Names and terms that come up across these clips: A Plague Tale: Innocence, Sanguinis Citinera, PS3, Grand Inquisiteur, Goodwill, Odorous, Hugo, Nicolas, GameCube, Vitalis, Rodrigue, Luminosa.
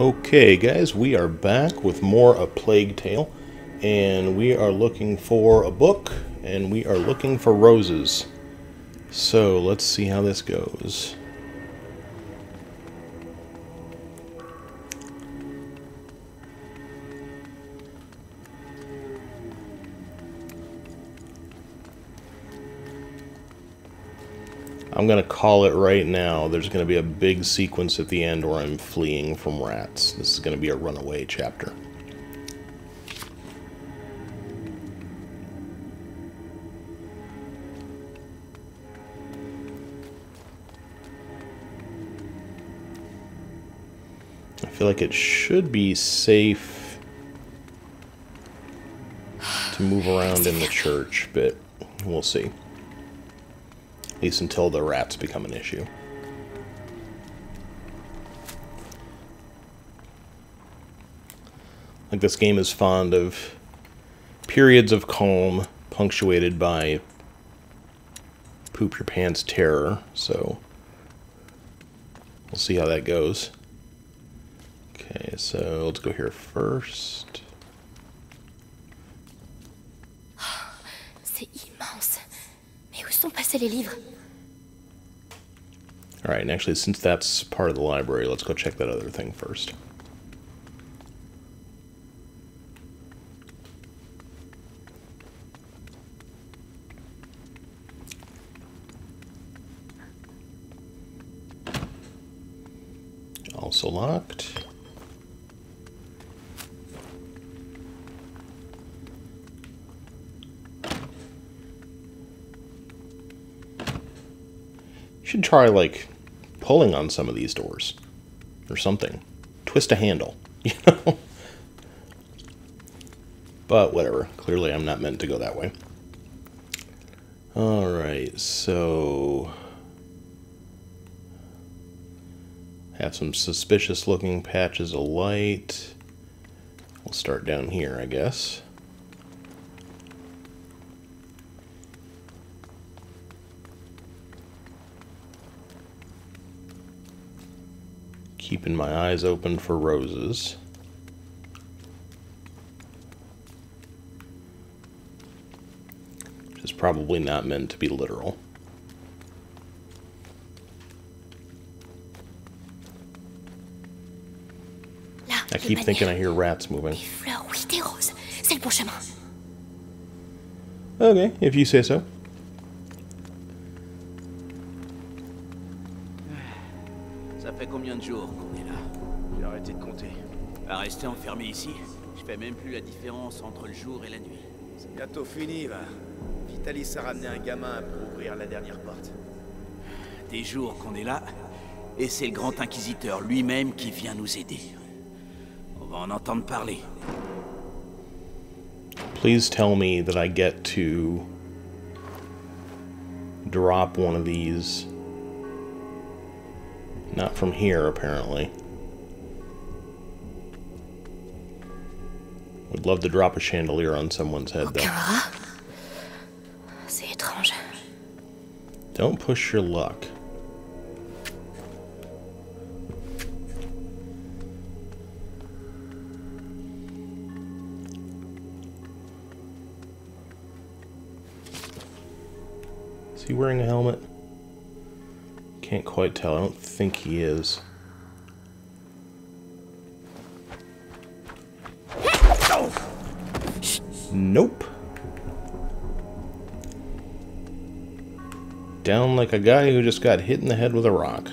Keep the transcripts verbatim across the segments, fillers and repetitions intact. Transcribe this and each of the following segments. Okay, guys, we are back with more A Plague Tale, and we are looking for a book, and we are looking for roses. So, let's see how this goes. I'm going to call it right now. There's going to be a big sequence at the end where I'm fleeing from rats. This is going to be a runaway chapter. I feel like it should be safe to move around in the church, but we'll see. At least until the rats become an issue. Like, this game is fond of periods of calm punctuated by poop your pants terror, so we'll see how that goes. Okay, so let's go here first. Oh, c'est immense. Mais où sont passés les livres? Alright, and actually, since that's part of the library, let's go check that other thing first. Also locked. Should try, like, pulling on some of these doors or something. Twist a handle, you know? But whatever. Clearly I'm not meant to go that way. Alright, so... have some suspicious-looking patches of light. We'll start down here, I guess. Keeping my eyes open for roses. Which is probably not meant to be literal. I keep thinking I hear rats moving. Okay, if you say so. Combien de jours qu'on est là? J'ai arrêté de compter. À rester enfermé ici, je fais même plus la différence entre le jour et la nuit. C'est bientôt fini, va. Vitalis a ramené un gamin pour ouvrir la dernière porte. Des jours qu'on est là, et c'est le Grand Inquisiteur lui-même qui vient nous aider. On va en entendre parler. Please tell me that I get to drop one of these. Not from here, apparently. Would love to drop a chandelier on someone's head, though. C'est étrange. Don't push your luck. Is he wearing a helmet? Can't quite tell. I don't think he is. Nope. Down like a guy who just got hit in the head with a rock.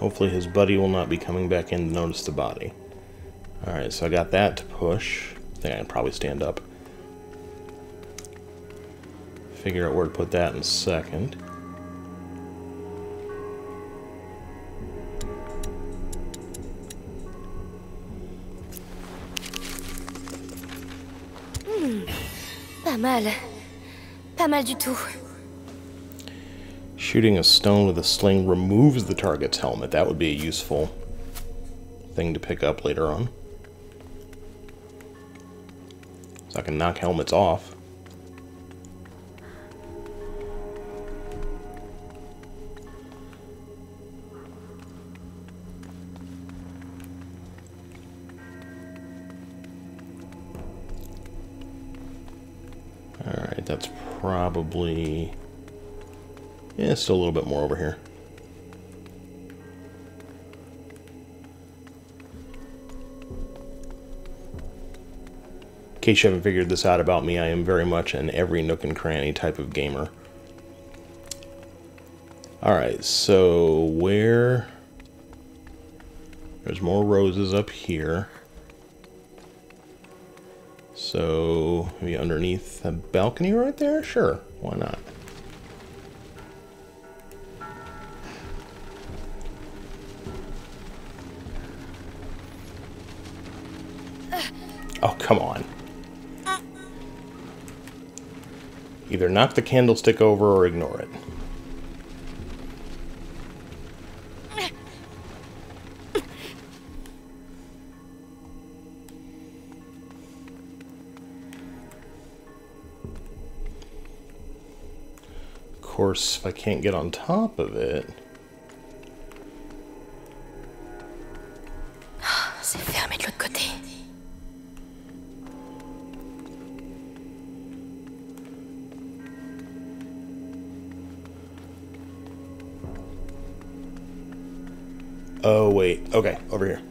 Hopefully his buddy will not be coming back in to notice the body. Alright, so I got that to push. I think I can probably stand up. Figure out where to put that in a second. Mm, pas mal. Pas mal du tout. Shooting a stone with a sling removes the target's helmet. That would be a useful thing to pick up later on. So I can knock helmets off. Alright, that's probably... yeah, still a little bit more over here. In case you haven't figured this out about me, I am very much an every nook and cranny type of gamer. Alright, so where... there's more roses up here. So, maybe underneath the balcony right there? Sure, why not? Oh, come on. Either knock the candlestick over or ignore it. Of course, if I can't get on top of it. C'est fermé de l'autre côté. Oh wait, okay, over here.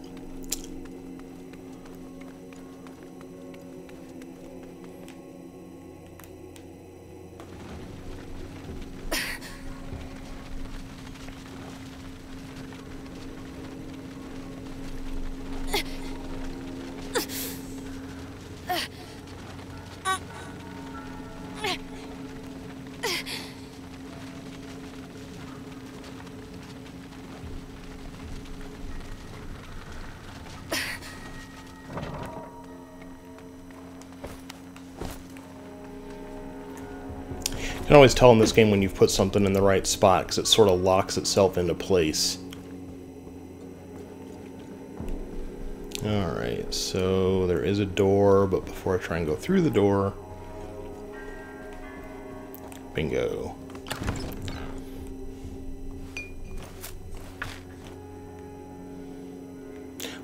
You can always tell in this game when you've put something in the right spot because it sort of locks itself into place. Alright, so there is a door, but before I try and go through the door... bingo.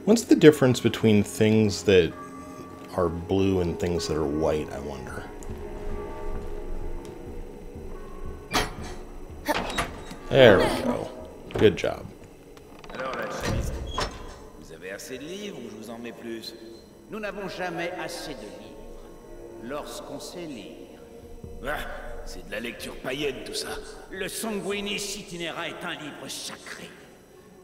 What's the difference between things that are blue and things that are white, I wonder? There we go. Good job. Alors la chaliste, vous avez assez de livres ou je vous en mets plus? Nous n'avons jamais assez de livres lorsqu'on sait lire. Ah, c'est de la lecture païenne tout ça. Le Sanguinis Citinera est un livre sacré.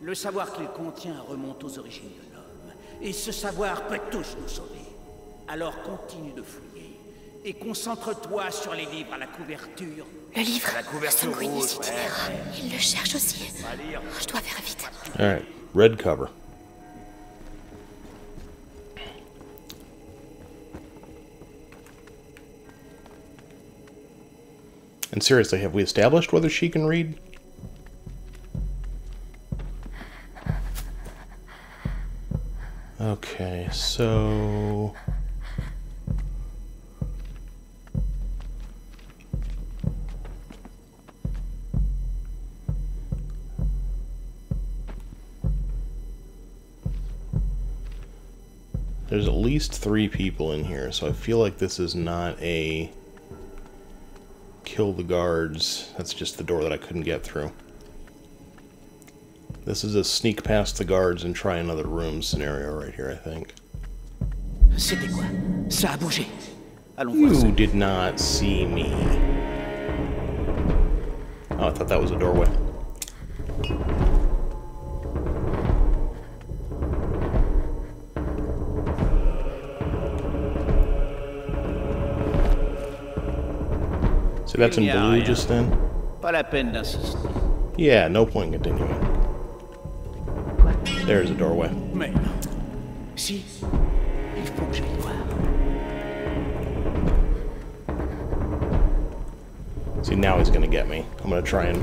Le savoir qu'il contient remonte aux origines de l'homme. Et ce savoir peut tous nous sauver. Alors continue de fouiller et concentre-toi sur les livres à la couverture. Le livre, le Sanguinis Citinera, il le cherche aussi. Je dois faire vite. Alright, red cover. And seriously, have we established whether she can read? Okay, so... there's at least three people in here, so I feel like this is not a kill the guards. That's just the door that I couldn't get through. This is a sneak past the guards and try another room scenario right here, I think. You did not see me. Oh, I thought that was a doorway. So that's in blue just then? Yeah, no point in continuing. There's a doorway. See, now he's gonna get me. I'm gonna try and...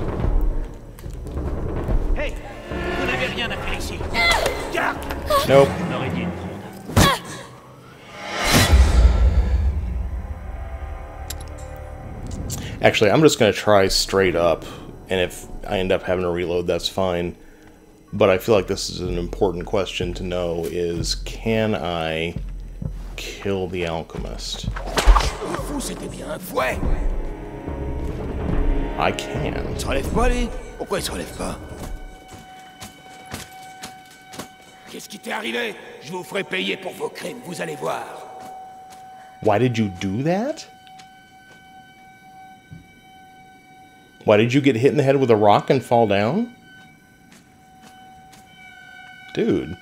nope. Actually, I'm just going to try straight up, and if I end up having to reload, that's fine. But I feel like this is an important question to know, is can I kill the alchemist? fou, c'était bien un fouet. I can. Il se relève pas, lui? Pourquoi il se relève pas? Qu'est-ce qui t'est arrivé? Je vous ferai payer pour vos crimes, vous allez voir. Why did you do that? Why did you get hit in the head with a rock and fall down? Dude.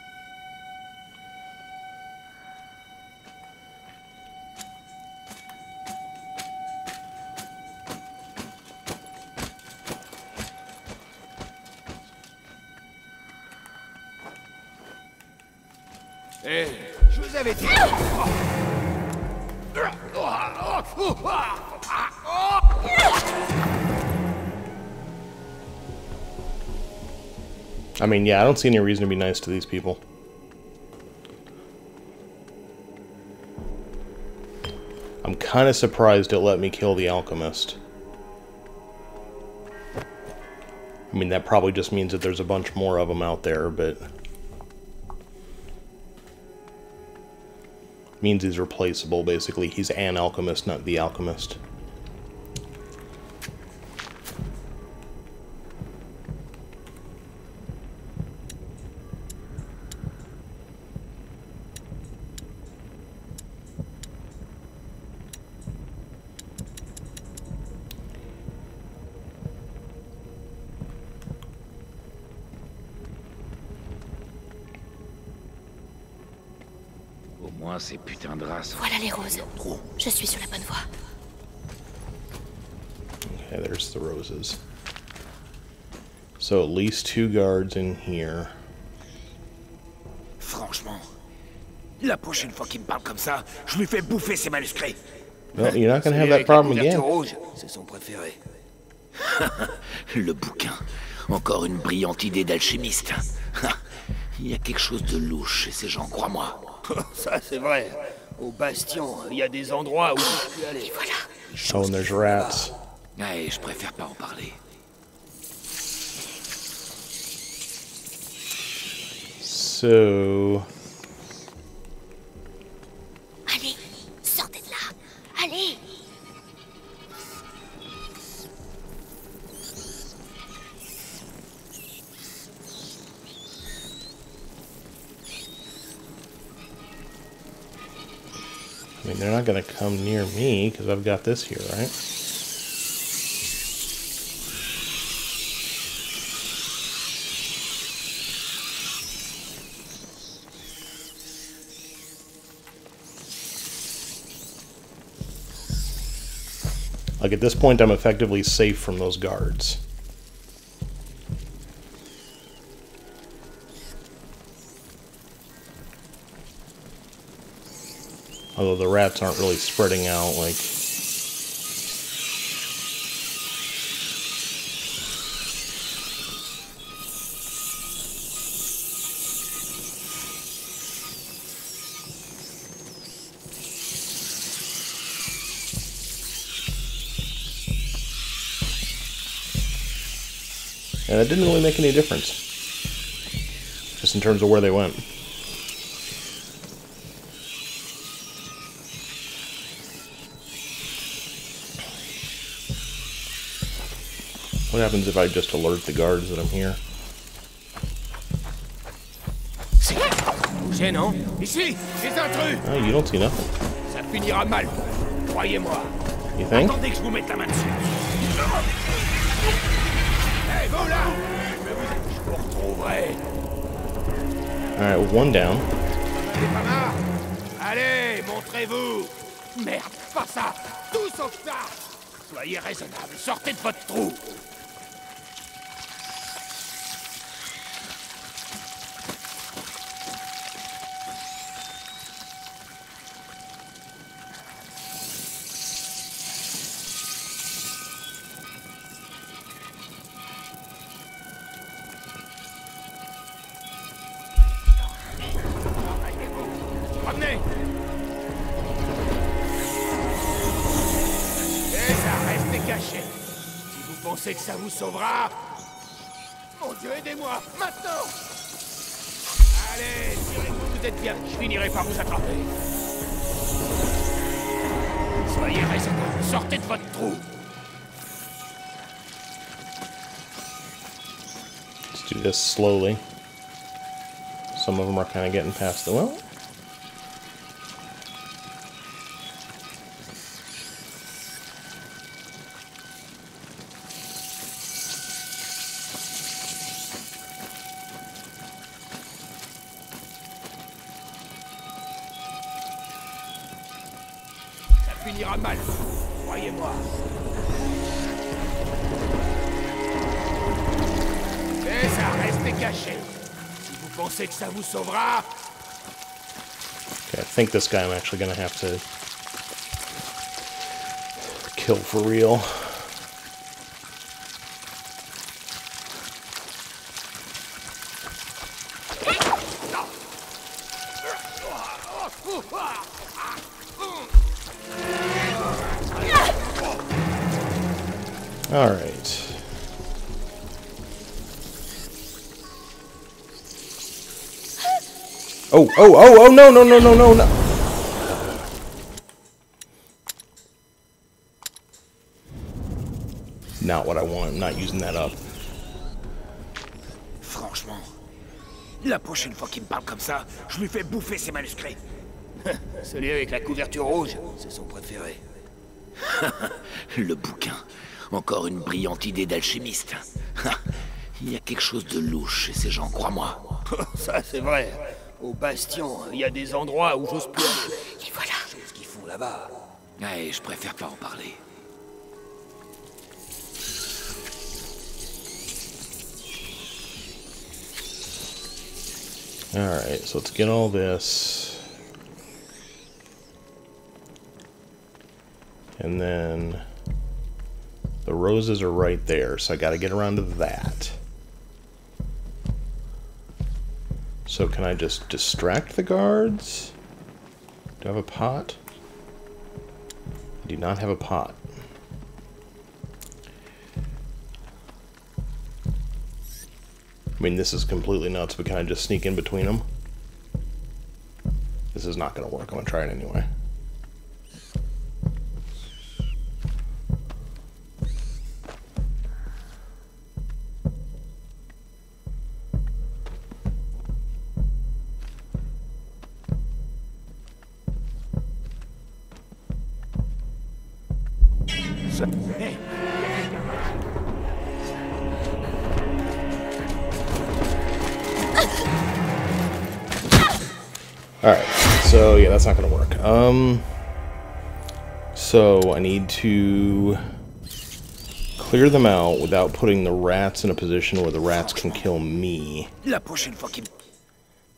Hey, je vous avais dit. I mean, yeah, I don't see any reason to be nice to these people. I'm kind of surprised it let me kill the alchemist. I mean, that probably just means that there's a bunch more of them out there, but... It means he's replaceable, basically. He's an alchemist, not the alchemist. Ces putains de races. Voilà les roses. Je suis sur la bonne voie. Okay, there's the roses. So at least two guards in here. Franchement, la prochaine fois qu'il me parle comme ça, je lui fais bouffer ses manuscrits. Well, you're not gonna have that problem again. C'est son préféré. Le bouquin. Encore une brillante idée d'alchimiste. Il y a quelque chose de louche chez ces gens, crois-moi. Ça, c'est vrai. Au Bastion, il y a des endroits où je peux aller. Voilà. Oh, and there's rats. Ouais, je préfère pas en parler. So... Allez, sortez de là. Allez. I mean, they're not going to come near me, because I've got this here, right? Like, at this point, I'm effectively safe from those guards. Although the rats aren't really spreading out, like... And it didn't really make any difference. Just in terms of where they went. What happens if I just alert the guards that I'm here? Oh, you don't see nothing. You think? Alright, one down. Allez, montrez-vous! Merde, pas ça! Tous au tard! Soyez raisonnable, sortez de votre trou! Que ça vous sauvera. Mon Dieu, aidez-moi, maintenant. Allez, tirez-vous, vous êtes bien, je finirai par vous attraper. Soyez raisonnable, sortez de votre trou. Let's do this slowly. Some of them are kind of getting past the well. Finira mal, croyez-moi. Mais ça reste caché. Si vous pensez que ça vous sauvera. Okay, I think this guy I'm actually gonna have to kill for real. Alright. Oh, oh, oh, oh, no, no, no, no, no, no. Not what I want. I'm not using that up. Franchement, la prochaine fois qu'il me parle comme ça, je lui fais bouffer ses manuscrits. Celui avec la couverture rouge, c'est son préféré. Le bouquin. Encore une brillante idée d'alchimiste. Il y a quelque chose de louche chez ces gens, crois-moi. Ça, c'est vrai. Au Bastion, il y a des endroits où j'ose plus... Ah, et voilà. C'est ce qu'ils font là-bas. Ouais, je préfère pas en parler. Alright, so let's get all this. And then... The roses are right there, so I gotta get around to that. So can I just distract the guards? Do I have a pot? I do not have a pot. I mean, this is completely nuts, but can I just sneak in between them? This is not gonna work. I'm gonna try it anyway. Alright, so yeah, that's not gonna work. Um, so I need to clear them out without putting the rats in a position where the rats can kill me. La prochaine fois qu'il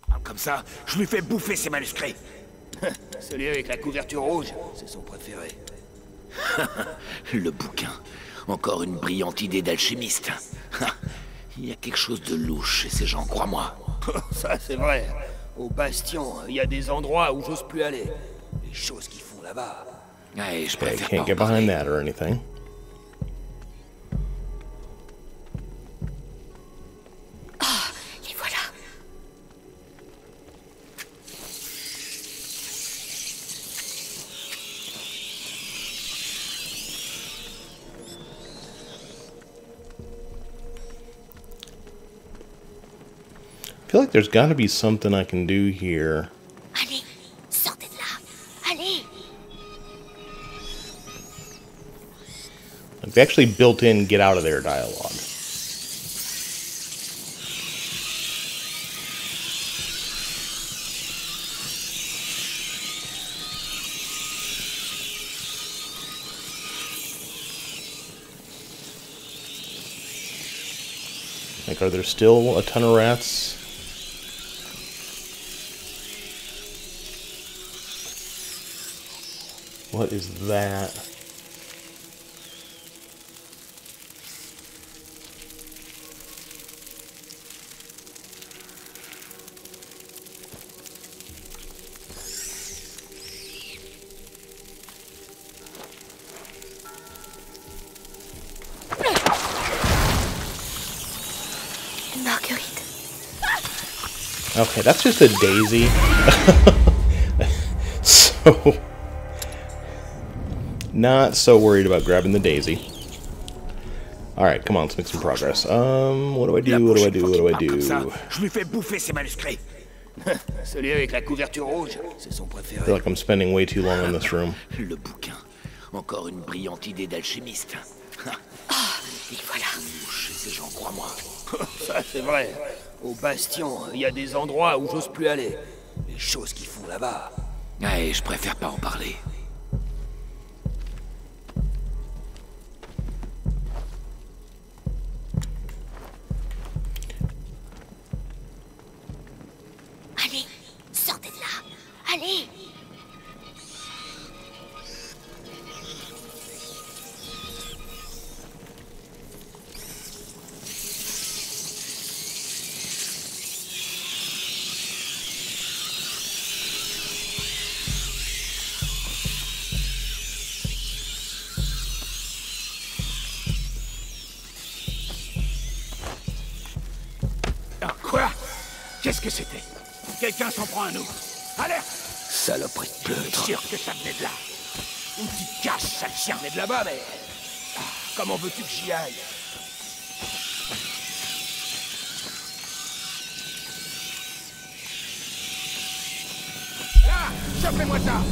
parle comme ça, je lui fais bouffer ses manuscrits. Celui avec la couverture rouge, c'est son préféré. Le bouquin. Encore une brillante idée d'alchimiste. Il y a quelque chose de louche chez ces gens, crois-moi. Ça, c'est vrai. Au Bastion, il y a des endroits où j'ose plus aller. Les choses qu'ils font là-bas. Ouais, je préfère pas en parler. I can't get behind that or anything. Ah, oh, les voilà. I feel like there's got to be something I can do here. Allez, sortez de là. Allez. They've actually built in get out of there dialogue. Like, are there still a ton of rats? What is that? Marguerite. Okay, that's just a daisy. So... Not so worried about grabbing the daisy. Alright, come on, let's make some progress. Um, what do I do, what do I do, what do I do? I feel like I'm spending way too long in this room. Qu'est-ce que c'était? Quelqu'un s'en prend à nous. Alerte! Saloperie de pleutre. Je suis sûr que ça venait de là. Où tu te caches, ça le chien venait de là-bas, mais... Ah, comment veux-tu que j'y aille? Là! Chopez-moi ça!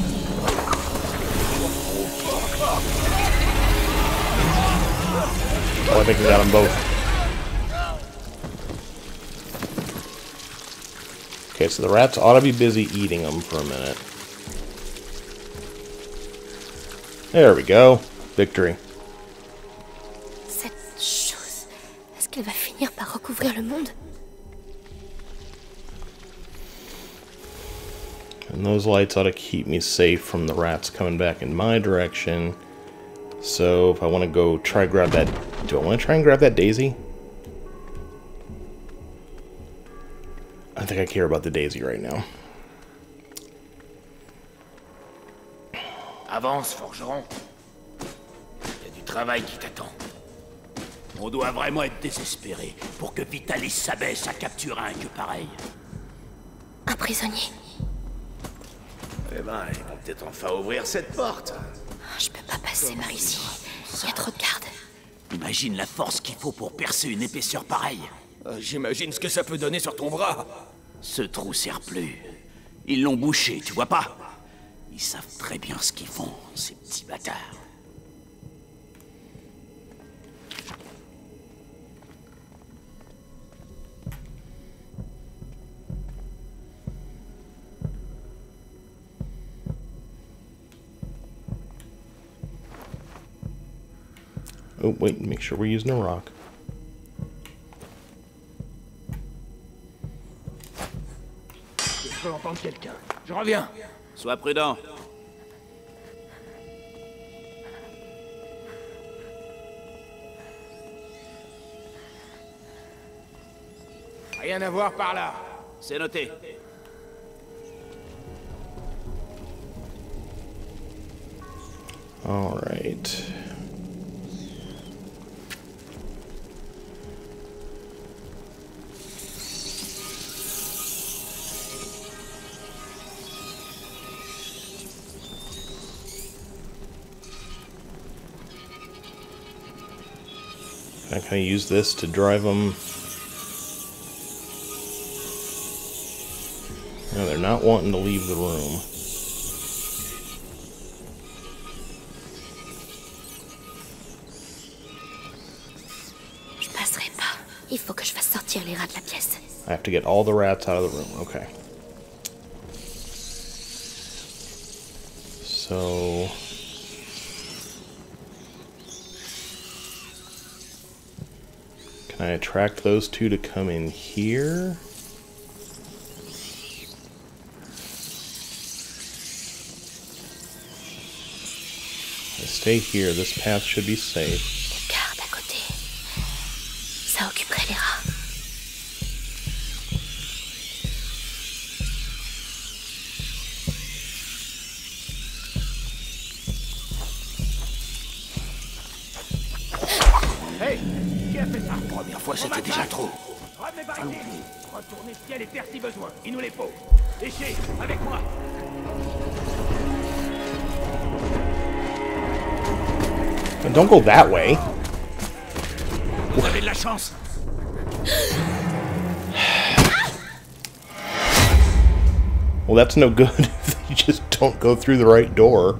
Oh, I think we got them both. Okay, so the rats ought to be busy eating them for a minute. There we go. Victory. Cette chose, est-ce qu'elle va finir par recouvrir le monde? And those lights ought to keep me safe from the rats coming back in my direction. So if I want to go try grab that... Do I want to try and grab that daisy? I think I care about the daisy right now. Avance, forgeron. Il y a du travail qui t'attend. On doit vraiment être désespéré pour que Vitalis s'abaisse à capturer un que pareil. Un prisonnier. Eh ben, ils vont peut-être enfin ouvrir cette porte. Je peux pas passer par ici. Il y a trop de gardes. Imagine la force qu'il faut pour percer une épaisseur pareille. J'imagine ce que ça peut donner sur ton bras. Ce trou sert plus. Ils l'ont bouché, tu vois pas? Ils savent très bien ce qu'ils font, ces petits bâtards. Oh, wait, make sure we're using a rock. Je peux entendre quelqu'un. Je reviens. Sois prudent. Rien à voir par là. C'est noté. All right. I can use this to drive them. No, they're not wanting to leave the room. I have to get all the rats out of the room. Okay. So. I attract those two to come in here. I stay here. This path should be safe. C'était déjà trop. Ramenez par ici. Retournez ciel et terre si besoin. Il nous les faut. Léchez, avec moi. And don't go that way. Vous avez de la chance. Well, that's no good if they just don't go through the right door.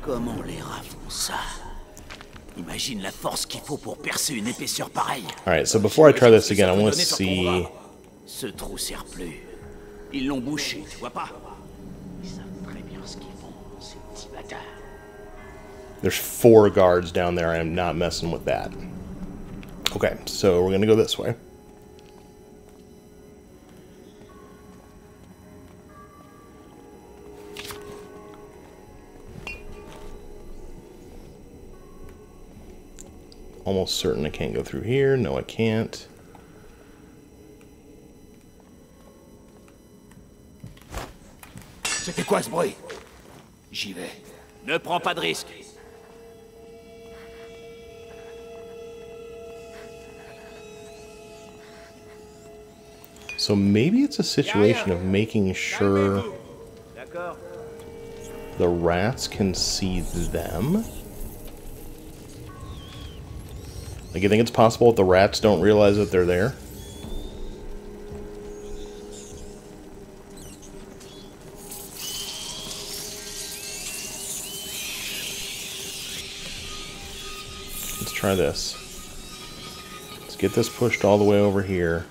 Comment les rats font ça? Imagine la force qu'il faut pour percer une épaisseur pareille. All right, so before I try this again, I want to see. Ce trou sert plus. Ils l'ont bouché, tu vois pas? Ils savent très bien ce qu'ils font, ces petits bâtards. There's four guards down there. I am not messing with that. Okay, so we're gonna go this way. Almost certain I can't go through here. No, I can't. C'était quoi ce bruit? J'y vais. Ne prends pas de risque. So maybe it's a situation of making sure the rats can see them. Like, you think it's possible that the rats don't realize that they're there? Let's try this. Let's get this pushed all the way over here.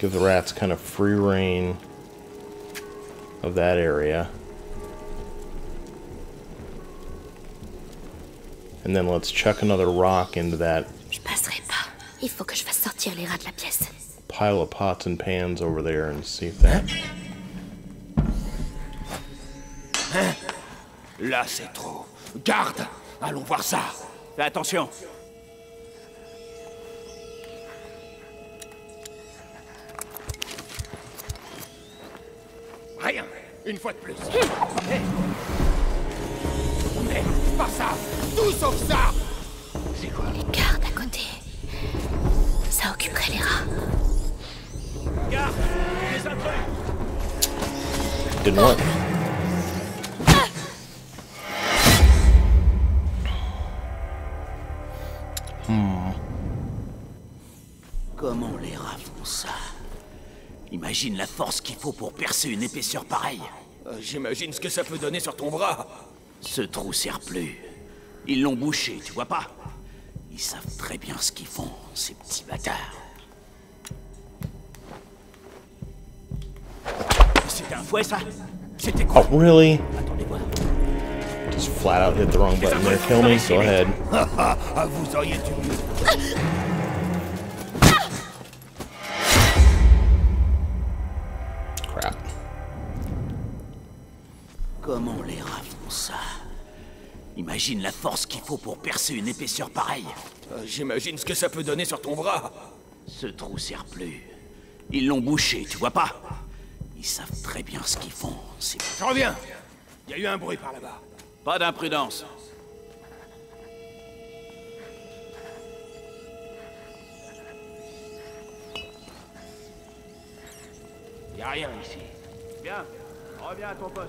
Give the rats kind of free reign of that area. And then let's chuck another rock into that pile of pots and pans over there and see if that... Hein? Là c'est trop. Garde! Allons voir ça! Fais attention! Rien! Une fois de plus! Hey. Mais, pas ça! Tout sauf ça! C'est quoi? Les gardes à côté. Ça occuperait les rats. Garde! Les intrus! Didn't work. Hmm. Comment les rats font ça? Imagine la force qu'il faut pour percer une épaisseur pareille. Euh, J'imagine ce que ça peut donner sur ton bras. Ce trou sert plus. Ils l'ont bouché, tu vois pas? Ils savent très bien ce qu'ils font, ces petits bâtards. C'était un fouet, ça? C'était quoi? Oh, really? Attendez voir. Just flat out hit the wrong button there. Kill me. Go ahead. Vous auriez dû mieux. Crap. Comment les rats font ça? Imagine la force qu'il faut pour percer une épaisseur pareille. Euh, J'imagine ce que ça peut donner sur ton bras. Ce trou sert plus. Ils l'ont bouché, tu vois pas? Ils savent très bien ce qu'ils font. Je reviens. Il y a eu un bruit par là-bas. Pas d'imprudence. Il n'y a rien ici. Bien, reviens à ton poste.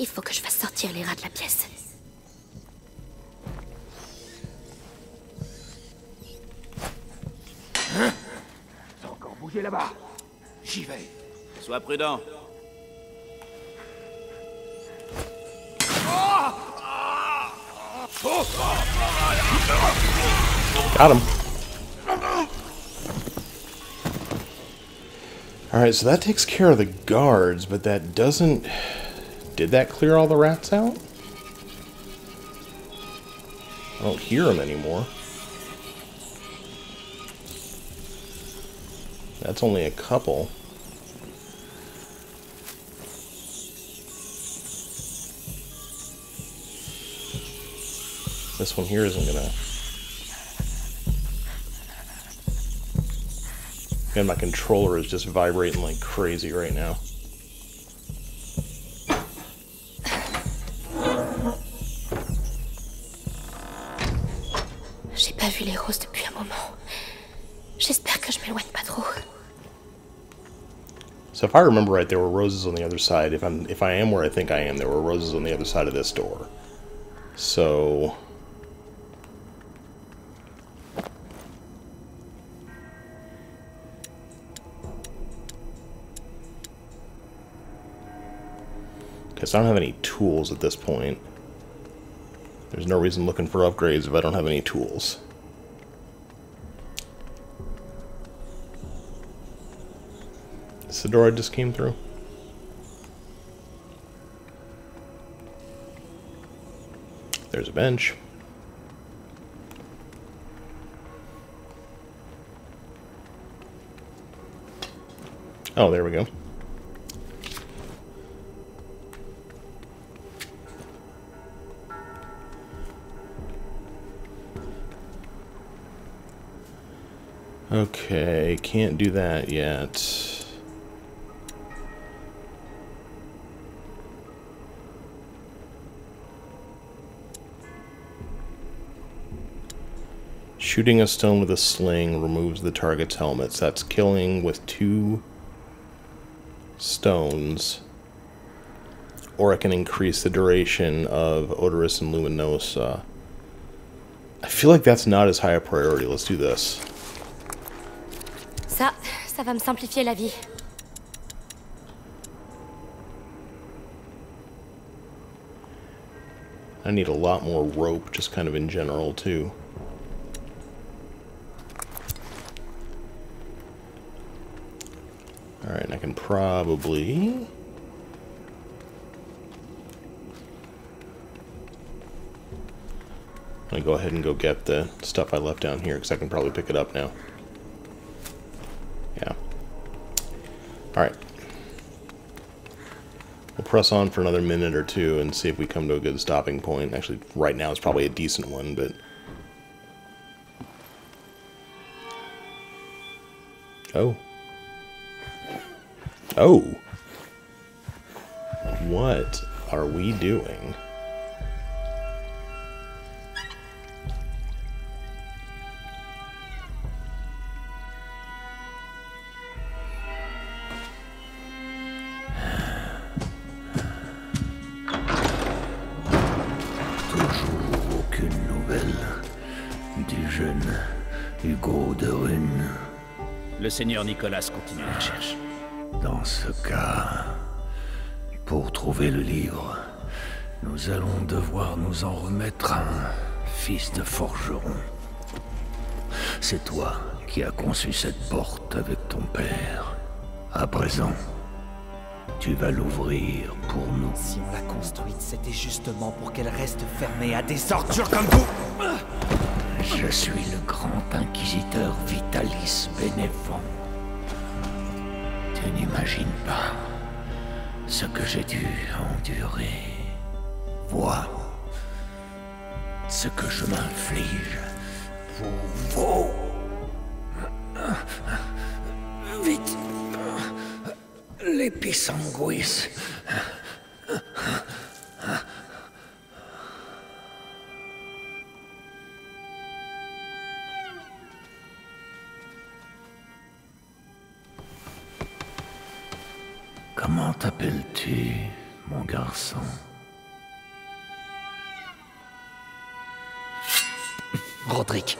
Il faut que je fasse sortir les rats de la pièce. Hein? Ça a encore bougé là-bas. J'y vais. Sois prudent. Got him. All right, so that takes care of the guards, but that doesn't... Did that clear all the rats out? I don't hear them anymore. That's only a couple. This one here isn't gonna... Man, my controller is just vibrating like crazy right now. J'ai pas vu les roses depuis un moment. J'espère que je m'éloigne pas trop. So if I remember right, there were roses on the other side. If I'm, if I am where I think I am, there were roses on the other side of this door. So. Because I don't have any tools at this point. There's no reason looking for upgrades if I don't have any tools. Is this the door I just came through? There's a bench. Oh, there we go. Okay, can't do that yet. Shooting a stone with a sling removes the target's helmets. That's killing with two stones. Or I can increase the duration of Odorous and Luminosa. I feel like that's not as high a priority. Let's do this. Ça, ça va me simplifier la vie. I need a lot more rope, just kind of in general, too. Alright, and I can probably... I'm gonna go ahead and go get the stuff I left down here, because I can probably pick it up now. Alright, we'll press on for another minute or two and see if we come to a good stopping point. Actually, right now it's probably a decent one, but... Oh. Oh! What are we doing? Hugo de Rune. Le seigneur Nicolas continue la recherche. Dans ce cas, pour trouver le livre, nous allons devoir nous en remettre à un fils de forgeron. C'est toi qui as conçu cette porte avec ton père. À présent, tu vas l'ouvrir pour nous. Si on l'a construite, c'était justement pour qu'elle reste fermée à des ordures comme vous. Je suis le Grand Inquisiteur Vitalis Bénévent. Tu n'imagines pas ce que j'ai dû endurer. Vois ce que je m'inflige pour vous. Vite, les pissanguis. Comment t'appelles-tu, mon garçon? Rodrigue.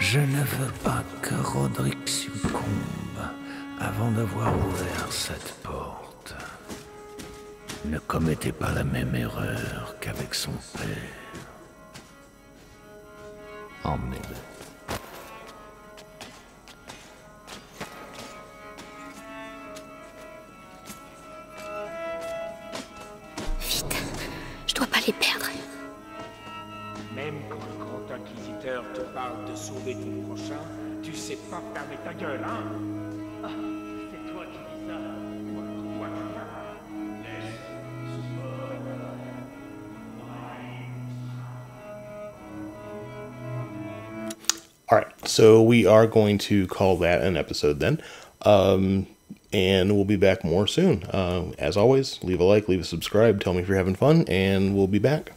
Je ne veux pas que Rodrigue succombe avant d'avoir ouvert cette porte. Ne commettez pas la même erreur qu'avec son père. Emmenez-le. Je dois pas les perdre. Même quand le grand inquisiteur te parle de sauver ton prochain, tu sais pas fermer ta gueule, hein? Ah, c'est toi qui dis ça. Moi, je... Laisse ce mort. All right, so we are going to call that an episode then. Um, and we'll be back more soon. Uh, as always, leave a like, leave a subscribe, tell me if you're having fun, and we'll be back.